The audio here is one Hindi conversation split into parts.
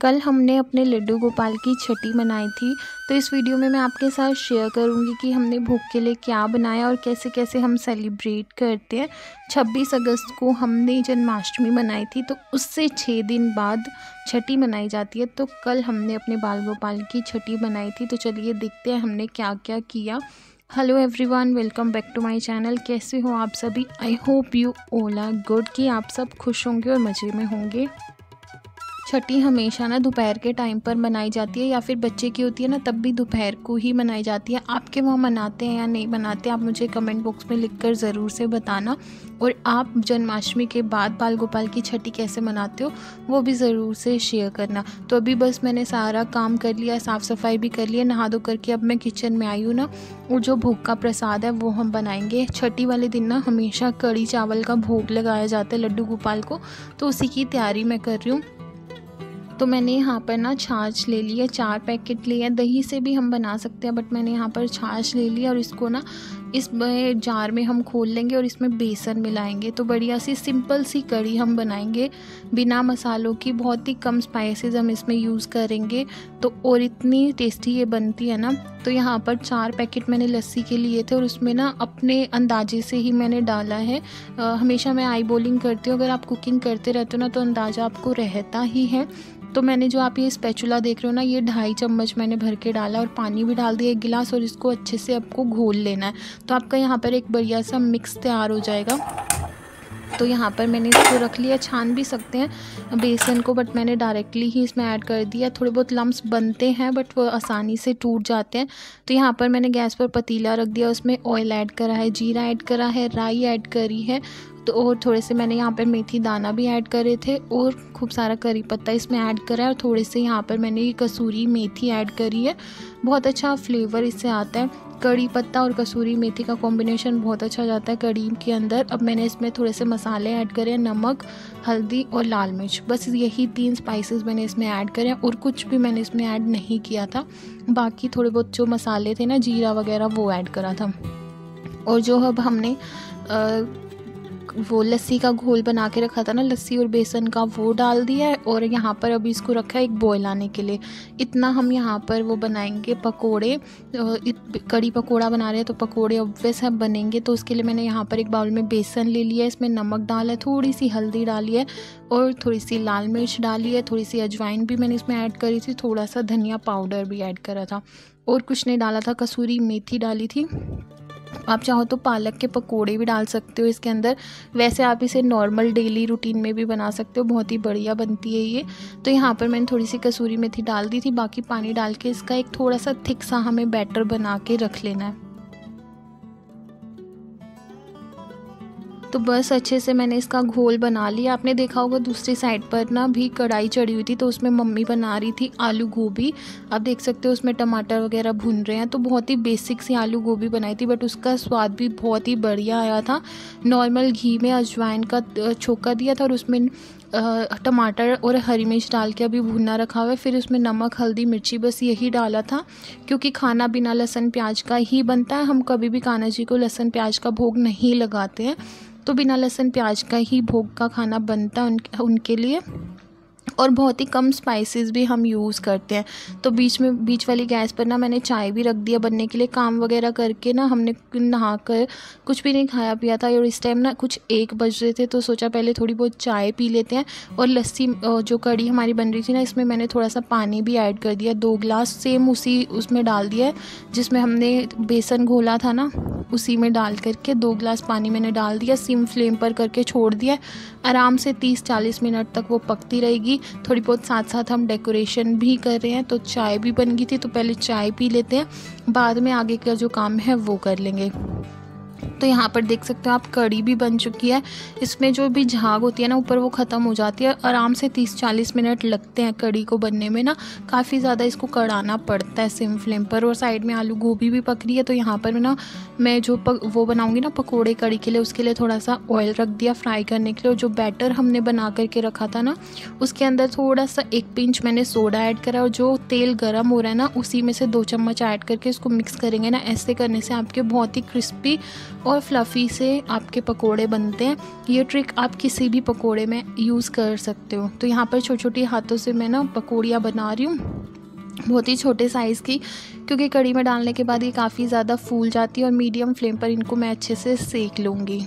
कल हमने अपने लड्डू गोपाल की छठी बनाई थी, तो इस वीडियो में मैं आपके साथ शेयर करूंगी कि हमने भोग के लिए क्या बनाया और कैसे कैसे हम सेलिब्रेट करते हैं। 26 अगस्त को हमने जन्माष्टमी मनाई थी, तो उससे 6 दिन बाद छठी मनाई जाती है। तो कल हमने अपने बाल गोपाल की छठी बनाई थी, तो चलिए देखते हैं हमने क्या क्या किया। Hello everyone, welcome back to my channel. कैसे हो आप सभी? I hope you all are good, कि आप सब खुश होंगे और मज़े में होंगे। छठी हमेशा ना दोपहर के टाइम पर मनाई जाती है, या फिर बच्चे की होती है ना तब भी दोपहर को ही मनाई जाती है। आपके वहाँ मनाते हैं या नहीं मनाते, आप मुझे कमेंट बॉक्स में लिखकर ज़रूर से बताना। और आप जन्माष्टमी के बाद बाल गोपाल की छठी कैसे मनाते हो वो भी ज़रूर से शेयर करना। तो अभी बस मैंने सारा काम कर लिया, साफ़ सफाई भी कर लिया, नहा धो करके अब मैं किचन में आई हूँ ना। और जो भोग का प्रसाद है वो हम बनाएंगे। छठी वाले दिन ना हमेशा कढ़ी चावल का भोग लगाया जाता है लड्डू गोपाल को, तो उसी की तैयारी मैं कर रही हूँ। तो मैंने यहाँ पर ना छाछ ले ली है, 4 पैकेट लिए हैं। दही से भी हम बना सकते हैं, बट मैंने यहाँ पर छाछ ले ली और इसको ना इस जार में हम खोल लेंगे और इसमें बेसन मिलाएंगे। तो बढ़िया सी सिंपल सी कढ़ी हम बनाएंगे बिना मसालों की, बहुत ही कम स्पाइसेस हम इसमें यूज़ करेंगे, तो और इतनी टेस्टी ये बनती है ना। तो यहाँ पर 4 पैकेट मैंने लस्सी के लिए थे और उसमें ना अपने अंदाजे से ही मैंने डाला है। हमेशा मैं आई बॉलिंग करती हूँ, अगर आप कुकिंग करते रहते हो ना तो अंदाज़ा आपको रहता ही है। तो मैंने जो आप ये स्पैचुला देख रहे हो ना, ये 2.5 चम्मच मैंने भर के डाला और पानी भी डाल दिया 1 गिलास, और इसको अच्छे से आपको घोल लेना है। तो आपका यहाँ पर एक बढ़िया सा मिक्स तैयार हो जाएगा। तो यहाँ पर मैंने इसको रख लिया, छान भी सकते हैं बेसन को, बट मैंने डायरेक्टली ही इसमें ऐड कर दिया। थोड़े बहुत लम्ब्स बनते हैं बट वो आसानी से टूट जाते हैं। तो यहाँ पर मैंने गैस पर पतीला रख दिया, उसमें ऑयल ऐड करा है, जीरा ऐड करा है, राई ऐड करी है, तो और थोड़े से मैंने यहाँ पर मेथी दाना भी ऐड करे थे और खूब सारा करी पत्ता इसमें ऐड करा है, और थोड़े से यहाँ पर मैंने ये कसूरी मेथी ऐड करी है। बहुत अच्छा फ्लेवर इससे आता है, कड़ी पत्ता और कसूरी मेथी का कॉम्बिनेशन बहुत अच्छा जाता है कड़ी के अंदर। अब मैंने इसमें थोड़े से मसाले ऐड करे, नमक, हल्दी और लाल मिर्च, बस यही 3 स्पाइसेस मैंने इसमें ऐड करे और कुछ भी मैंने इसमें ऐड नहीं किया था। बाकी थोड़े बहुत जो मसाले थे ना, जीरा वगैरह वो ऐड करा था। और जो अब हमने वो लस्सी का घोल बना के रखा था ना, लस्सी और बेसन का, वो डाल दिया है। और यहाँ पर अभी इसको रखा है एक बॉयल आने के लिए। इतना हम यहाँ पर वो बनाएंगे पकोड़े, कड़ी पकोड़ा बना रहे हैं तो पकोड़े ऑब्वियस है बनेंगे। तो उसके लिए मैंने यहाँ पर एक बाउल में बेसन ले लिया है, इसमें नमक डाला है, थोड़ी सी हल्दी डाली है और थोड़ी सी लाल मिर्च डाली है, थोड़ी सी अजवाइन भी मैंने इसमें ऐड करी थी, थोड़ा सा धनिया पाउडर भी ऐड करा था और कुछ नहीं डाला था। कसूरी मेथी डाली थी, आप चाहो तो पालक के पकोड़े भी डाल सकते हो इसके अंदर। वैसे आप इसे नॉर्मल डेली रूटीन में भी बना सकते हो, बहुत ही बढ़िया बनती है ये। तो यहाँ पर मैंने थोड़ी सी कसूरी मेथी डाल दी थी, बाकी पानी डाल के इसका एक थोड़ा सा थिक सा हमें बैटर बना के रख लेना है। तो बस अच्छे से मैंने इसका घोल बना लिया। आपने देखा होगा दूसरी साइड पर ना भी कढ़ाई चढ़ी हुई थी, तो उसमें मम्मी बना रही थी आलू गोभी। आप देख सकते हो उसमें टमाटर वगैरह भून रहे हैं। तो बहुत ही बेसिक सी आलू गोभी बनाई थी, बट उसका स्वाद भी बहुत ही बढ़िया आया था। नॉर्मल घी में अजवाइन का छोंका दिया था और उसमें टमाटर और हरी मिर्च डाल के अभी भूनना रखा हुआ है। फिर उसमें नमक, हल्दी, मिर्ची, बस यही डाला था, क्योंकि खाना बिना लहसुन प्याज का ही बनता है। हम कभी भी कान्हा जी को लहसुन प्याज का भोग नहीं लगाते हैं, तो बिना लहसुन प्याज का ही भोग का खाना बनता उनके लिए। और बहुत ही कम स्पाइसेस भी हम यूज़ करते हैं। तो बीच वाली गैस पर ना मैंने चाय भी रख दिया बनने के लिए। काम वगैरह करके ना हमने नहा कर कुछ भी नहीं खाया पिया था, और इस टाइम ना कुछ 1 बज रहे थे, तो सोचा पहले थोड़ी बहुत चाय पी लेते हैं। और लस्सी जो कड़ी हमारी बन रही थी ना, इसमें मैंने थोड़ा सा पानी भी ऐड कर दिया, 2 गिलास सेम उसी उसमें डाल दिया है जिसमें हमने बेसन घोला था ना, उसी में डाल करके 2 गिलास पानी मैंने डाल दिया। सिम फ्लेम पर करके छोड़ दिया, आराम से 30-40 मिनट तक वो पकती रहेगी। थोड़ी बहुत साथ साथ हम डेकोरेशन भी कर रहे हैं, तो चाय भी बन गई थी, तो पहले चाय पी लेते हैं, बाद में आगे का जो काम है वो कर लेंगे। तो यहाँ पर देख सकते हो आप कड़ी भी बन चुकी है। इसमें जो भी झाग होती है ना ऊपर, वो ख़त्म हो जाती है। आराम से 30-40 मिनट लगते हैं कड़ी को बनने में ना, काफ़ी ज़्यादा इसको कड़ाना पड़ता है सिम फ्लेम पर। और साइड में आलू गोभी भी पक रही है। तो यहाँ पर ना मैं जो वो बनाऊँगी ना पकोड़े कड़ी के लिए, उसके लिए थोड़ा सा ऑयल रख दिया फ्राई करने के लिए। और जो बैटर हमने बना करके रखा था ना, उसके अंदर थोड़ा सा 1 पिंच मैंने सोडा ऐड करा, और जो तेल गर्म हो रहा है ना उसी में से 2 चम्मच ऐड करके इसको मिक्स करेंगे ना। ऐसे करने से आपके बहुत ही क्रिस्पी और फ्लफ़ी से आपके पकोड़े बनते हैं। ये ट्रिक आप किसी भी पकोड़े में यूज़ कर सकते हो। तो यहाँ पर छोटी छोटी हाथों से मैं ना पकौड़ियाँ बना रही हूँ, बहुत ही छोटे साइज़ की, क्योंकि कढ़ी में डालने के बाद ये काफ़ी ज़्यादा फूल जाती है। और मीडियम फ्लेम पर इनको मैं अच्छे से सेक लूँगी।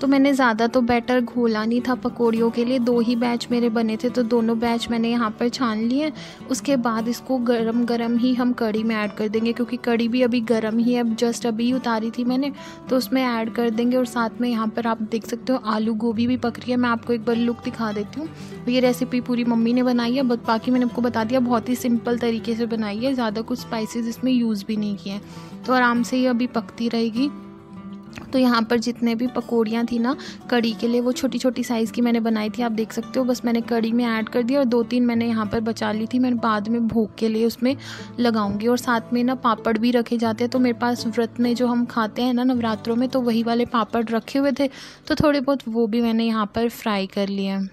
तो मैंने ज़्यादा तो बैटर घोला नहीं था पकौड़ियों के लिए, दो ही बैच मेरे बने थे, तो दोनों बैच मैंने यहाँ पर छान लिए। उसके बाद इसको गरम गरम ही हम कढ़ी में ऐड कर देंगे, क्योंकि कढ़ी भी अभी गरम ही है, जस्ट अभी उतारी थी मैंने, तो उसमें ऐड कर देंगे। और साथ में यहाँ पर आप देख सकते हो आलू गोभी भी पक रही है। मैं आपको एक बार लुक दिखा देती हूँ। ये रेसिपी पूरी मम्मी ने बनाई है, बट बाकी मैंने आपको बता दिया, बहुत ही सिंपल तरीके से बनाई है, ज़्यादा कुछ स्पाइसेस इसमें यूज़ भी नहीं किए हैं। तो आराम से ये अभी पकती रहेगी। तो यहाँ पर जितने भी पकौड़ियाँ थी ना कढ़ी के लिए, वो छोटी छोटी साइज़ की मैंने बनाई थी, आप देख सकते हो। बस मैंने कढ़ी में ऐड कर दिया और दो तीन मैंने यहाँ पर बचा ली थी, मैं बाद में भोग के लिए उसमें लगाऊंगी। और साथ में ना पापड़ भी रखे जाते हैं, तो मेरे पास व्रत में जो हम खाते हैं ना नवरात्रों में, तो वही वाले पापड़ रखे हुए थे, तो थोड़े बहुत वो भी मैंने यहाँ पर फ्राई कर लिए हैं।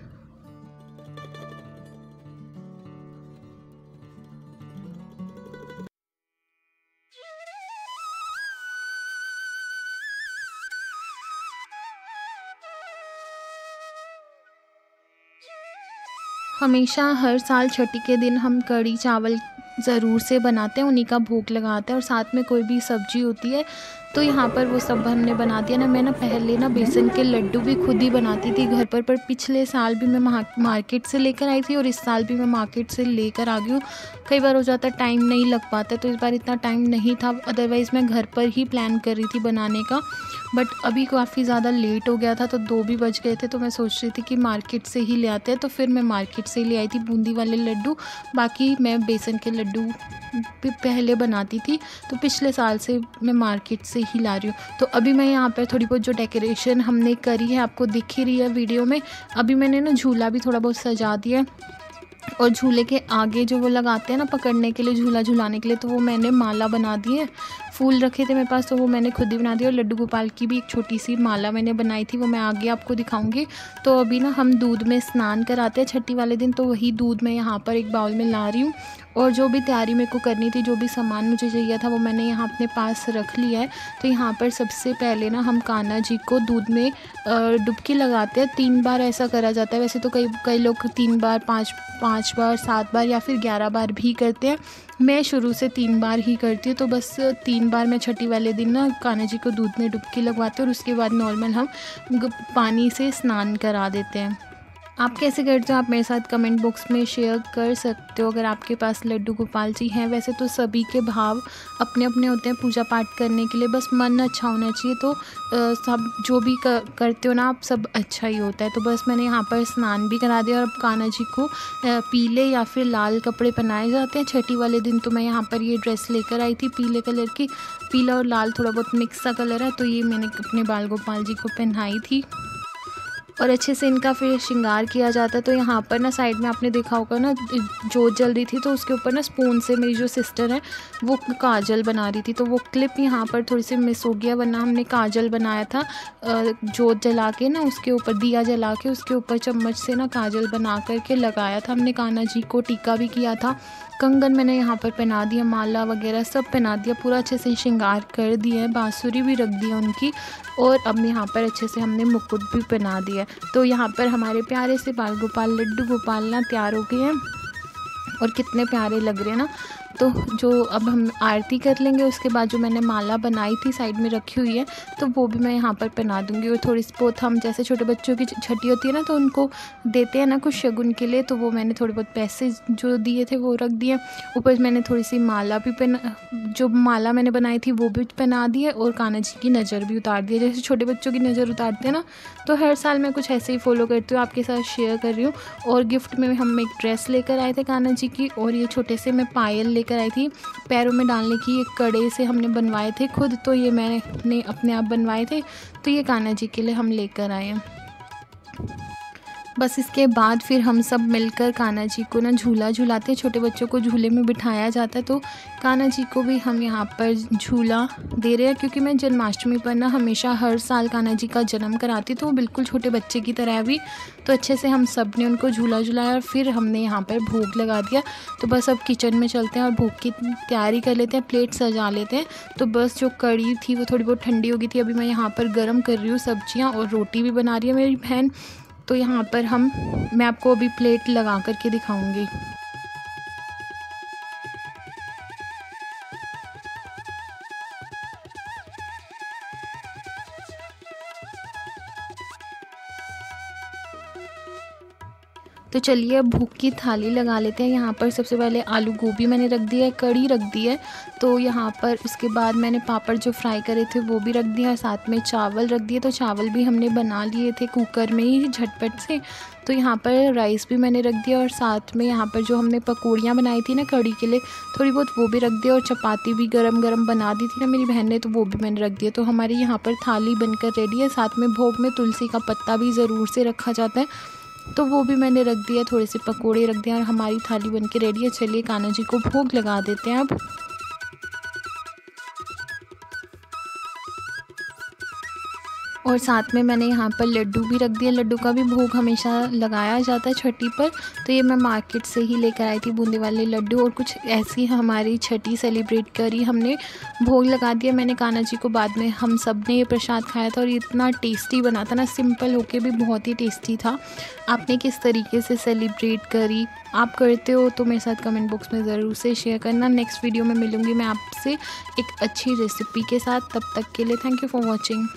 हमेशा हर साल छठी के दिन हम कढ़ी चावल ज़रूर से बनाते हैं, उन्हीं का भोग लगाते हैं। और साथ में कोई भी सब्जी होती है, तो यहाँ पर वो सब हमने बना दिया ना। मैं ना पहले ना बेसन के लड्डू भी खुद ही बनाती थी घर पर पिछले साल भी मैं मार्केट से लेकर आई थी और इस साल भी मैं मार्केट से लेकर आ गई हूँ। कई बार हो जाता टाइम नहीं लग पाता, तो इस बार इतना टाइम नहीं था, अदरवाइज़ मैं घर पर ही प्लान कर रही थी बनाने का। बट अभी काफ़ी ज़्यादा लेट हो गया था, तो 2 भी बज गए थे, तो मैं सोच रही थी कि मार्केट से ही ले आते हैं। तो फिर मैं मार्केट से ही ले आई थी बूंदी वाले लड्डू, बाकी मैं बेसन के लड्डू भी पहले बनाती थी। तो पिछले साल से मैं मार्केट से ही ला रही हूँ। तो अभी मैं यहाँ पर थोड़ी बहुत जो डेकोरेशन हमने करी है आपको दिख ही रही है वीडियो में। अभी मैंने ना झूला भी थोड़ा बहुत सजा दिया है, और झूले के आगे जो वो लगाते हैं ना पकड़ने के लिए, झूला झूलाने के लिए, तो वो मैंने माला बना दी है। फूल रखे थे मेरे पास, तो वो मैंने खुद ही बना दिया। और लड्डू गोपाल की भी एक छोटी सी माला मैंने बनाई थी, वो मैं आगे आपको दिखाऊंगी। तो अभी ना हम दूध में स्नान कराते हैं छठी वाले दिन, तो वही दूध मैं यहाँ पर एक बाउल में ला रही हूँ। और जो भी तैयारी मेरे को करनी थी, जो भी सामान मुझे चाहिए था, वो मैंने यहाँ अपने पास रख लिया है। तो यहाँ पर सबसे पहले ना हम कान्हा जी को दूध में डुबकी लगाते हैं, 3 बार ऐसा करा जाता है। वैसे तो कई लोग 3 बार, 5 बार, 7 बार या फिर 11 बार भी करते हैं। मैं शुरू से 3 बार ही करती हूँ, तो बस 3 बार मैं छठी वाले दिन ना कान्हा जी को दूध में डुबकी लगवाते हैं। और उसके बाद नॉर्मल हम पानी से स्नान करा देते हैं। आप कैसे करते हो आप मेरे साथ कमेंट बॉक्स में शेयर कर सकते हो, अगर आपके पास लड्डू गोपाल जी हैं। वैसे तो सभी के भाव अपने अपने होते हैं पूजा पाठ करने के लिए, बस मन अच्छा होना चाहिए। तो सब जो भी करते हो ना आप, सब अच्छा ही होता है। तो बस मैंने यहाँ पर स्नान भी करा दिया, और अब कान्हा जी को पीले या फिर लाल कपड़े पहनाए जाते हैं छठी वाले दिन। तो मैं यहाँ पर ये ड्रेस लेकर आई थी पीले कलर की, पीला और लाल थोड़ा बहुत मिक्स सा कलर है, तो ये मैंने अपने बाल गोपाल जी को पहनाई थी। और अच्छे से इनका फिर श्रृंगार किया जाता है। तो यहाँ पर ना साइड में आपने देखा होगा ना जोत जल रही थी, तो उसके ऊपर ना स्पून से मेरी जो सिस्टर है वो काजल बना रही थी, तो वो क्लिप यहाँ पर थोड़ी सी मिस हो गया, वरना हमने काजल बनाया था जोत जला के ना, उसके ऊपर दिया जला के उसके ऊपर चम्मच से ना काजल बना करके लगाया था हमने। कान्हा जी को टीका भी किया था, कंगन मैंने यहाँ पर पहना दिया, माला वगैरह सब पहना दिया, पूरा अच्छे से श्रृंगार कर दिया है, बाँसुरी भी रख दिया उनकी। और अब यहाँ पर अच्छे से हमने मुकुट भी पहना दिया। तो यहाँ पर हमारे प्यारे से बाल गोपाल लड्डू गोपाल ना तैयार हो गए हैं, और कितने प्यारे लग रहे हैं ना। तो जो अब हम आरती कर लेंगे, उसके बाद जो मैंने माला बनाई थी साइड में रखी हुई है, तो वो भी मैं यहाँ पर पहना दूँगी। और थोड़ी बहुत हम जैसे छोटे बच्चों की छठी होती है ना, तो उनको देते हैं ना कुछ शगुन के लिए, तो वो मैंने थोड़े बहुत पैसे जो दिए थे वो रख दिए। ऊपर मैंने थोड़ी सी माला भी जो माला मैंने बनाई थी वो भी पहना दी है, और कान्हा जी की नज़र भी उतार दी है। जैसे छोटे बच्चों की नज़र उतारते हैं ना, तो हर साल मैं कुछ ऐसे ही फॉलो करती हूँ, आपके साथ शेयर कर रही हूँ। और गिफ्ट में हम एक ड्रेस लेकर आए थे कान्हा जी की, और ये छोटे से मैं पायल कर आई थी पैरों में डालने की, ये कड़े से हमने बनवाए थे खुद, तो ये मैंने अपने आप बनवाए थे, तो ये कान्हा जी के लिए हम लेकर आए हैं। बस इसके बाद फिर हम सब मिलकर कान्हा जी को ना झूला झूलाते हैं। छोटे बच्चों को झूले में बिठाया जाता है, तो कान्हा जी को भी हम यहाँ पर झूला दे रहे हैं, क्योंकि मैं जन्माष्टमी पर ना हमेशा हर साल कान्हा जी का जन्म कराती हूँ, तो वो बिल्कुल छोटे बच्चे की तरह भी। तो अच्छे से हम सब ने उनको झूला झूलाया और फिर हमने यहाँ पर भोग लगा दिया। तो बस अब किचन में चलते हैं और भोग की तैयारी कर लेते हैं, प्लेट सजा लेते हैं। तो बस जो कढ़ी थी वो थोड़ी बहुत ठंडी हो गई थी, अभी मैं यहाँ पर गर्म कर रही हूँ सब्जियाँ, और रोटी भी बना रही है मेरी बहन। तो यहाँ पर मैं आपको अभी प्लेट लगा करके दिखाऊंगी। तो चलिए अब भूख की थाली लगा लेते हैं। यहाँ पर सबसे पहले आलू गोभी मैंने रख दी है, कढ़ी रख दी है, तो यहाँ पर उसके बाद मैंने पापड़ जो फ्राई करे थे वो भी रख दिया, साथ में चावल रख दिए। तो चावल भी हमने बना लिए थे कुकर में ही झटपट से। तो यहाँ पर राइस भी मैंने रख दिया और साथ में यहाँ पर जो हमने पकौड़ियाँ बनाई थी ना कढ़ी के लिए, थोड़ी बहुत वो भी रख दिया, और चपाती भी गरम गरम बना दी थी ना मेरी बहन ने, तो वो भी मैंने रख दिया। तो हमारी यहाँ पर थाली बनकर रेडी है। साथ में भोग में तुलसी का पत्ता भी ज़रूर से रखा जाता है, तो वो भी मैंने रख दिया, थोड़े से पकोड़े रख दिया, और हमारी थाली बन के रेडी है। चलिए कान्हा जी को भोग लगा देते हैं अब। और साथ में मैंने यहाँ पर लड्डू भी रख दिया, लड्डू का भी भोग हमेशा लगाया जाता है छठी पर। तो ये मैं मार्केट से ही लेकर आई थी बूंदी वाले लड्डू, और कुछ ऐसी हमारी छठी सेलिब्रेट करी हमने, भोग लगा दिया मैंने कान्हा जी को। बाद में हम सब ने ये प्रसाद खाया था, और इतना टेस्टी बना था ना, सिंपल होके भी बहुत ही टेस्टी था। आपने किस तरीके से सेलिब्रेट करी, आप करते हो तो मेरे साथ कमेंट बॉक्स में ज़रूर से शेयर करना। नेक्स्ट वीडियो में मिलूँगी मैं आपसे एक अच्छी रेसिपी के साथ, तब तक के लिए थैंक यू फॉर वॉचिंग।